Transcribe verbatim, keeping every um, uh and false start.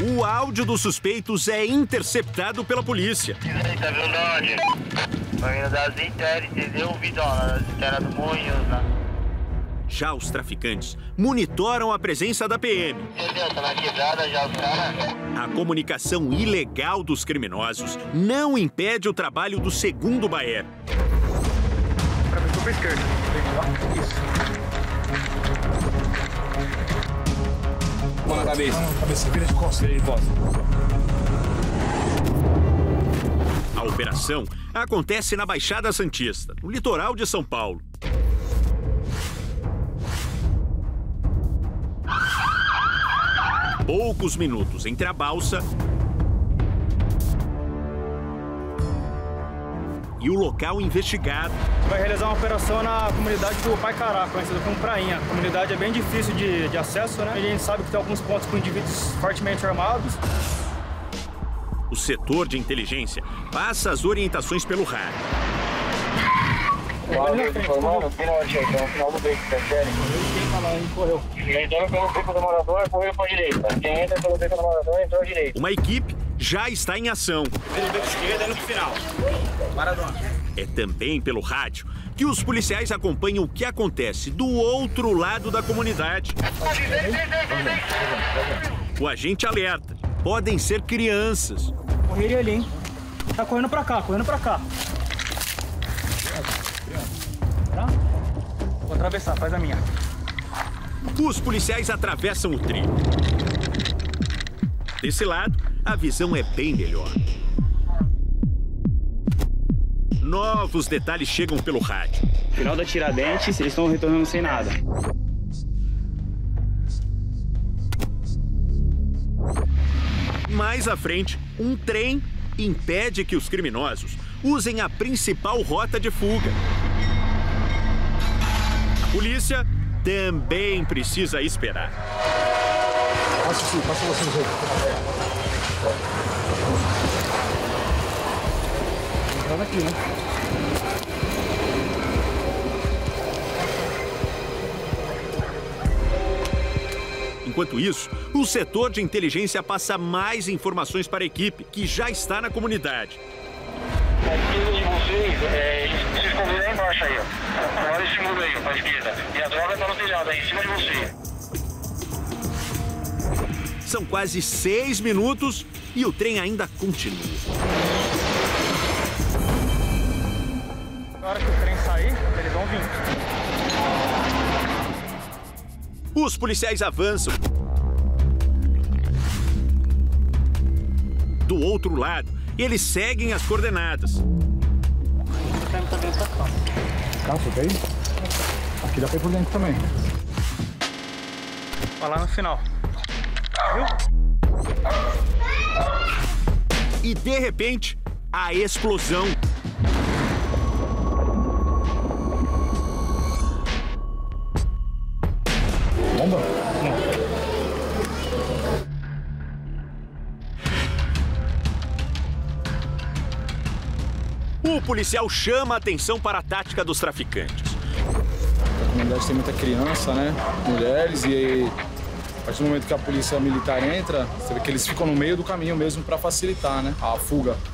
O áudio dos suspeitos é interceptado pela polícia. Tá vindo onde? Tá vindo das internas, entendeu? Vidona, das internas do Moinhos, né? Já os traficantes monitoram a presença da P M. Entendeu? Tá na quebrada já os caras. A comunicação ilegal dos criminosos não impede o trabalho do segundo Baer. Pra mim, pra esquerda. Isso. Põe na cabeça. Cabeça, vira de costas aí, bosta. A operação acontece na Baixada Santista, no litoral de São Paulo. Poucos minutos entre a balsa e o local investigado. Vai realizar uma operação na comunidade do Pai Cará, conhecida como Prainha. A comunidade é bem difícil de, de acesso, né? A gente sabe que tem alguns pontos com indivíduos fortemente armados. O setor de inteligência passa as orientações pelo rádio. Informando, vira onde é, que é o final do beco, tá sério? Quem tá lá, ele correu. Quem entrou pelo beco do morador, correu pra direita. Quem entra pelo beco do morador, entrou à direita. Uma equipe já está em ação. Pelo beco esquerdo, é no final. Maradona. É também pelo rádio que os policiais acompanham o que acontece do outro lado da comunidade. O agente alerta. Podem ser crianças. Correria ali, hein? Tá correndo pra cá, correndo pra cá. Vou atravessar, faz a minha. Os policiais atravessam o trilho. Desse lado, a visão é bem melhor. Novos detalhes chegam pelo rádio. Final da Tiradentes, eles estão retornando sem nada. Mais à frente, um trem impede que os criminosos usem a principal rota de fuga. A polícia também precisa esperar. Passa, sim, passa você, gente. Entrando aqui, né? Enquanto isso, o setor de inteligência passa mais informações para a equipe, que já está na comunidade. Aqui de vocês, é, eles estão lá embaixo aí, ó. Agora esse muro aí, para a esquerda. E a droga está no telhado aí, em cima de você. São quase seis minutos e o trem ainda continua. Na hora que o trem sair, eles vão vir. Os policiais avançam. Do outro lado, eles seguem as coordenadas. Calça, tá aí? Aqui dá pra ir por dentro também. Vai lá no final. Viu? E de repente, a explosão. O policial chama a atenção para a tática dos traficantes. A comunidade tem muita criança, né? Mulheres, e a partir do momento que a polícia militar entra, você vê que eles ficam no meio do caminho mesmo para facilitar, né? A fuga.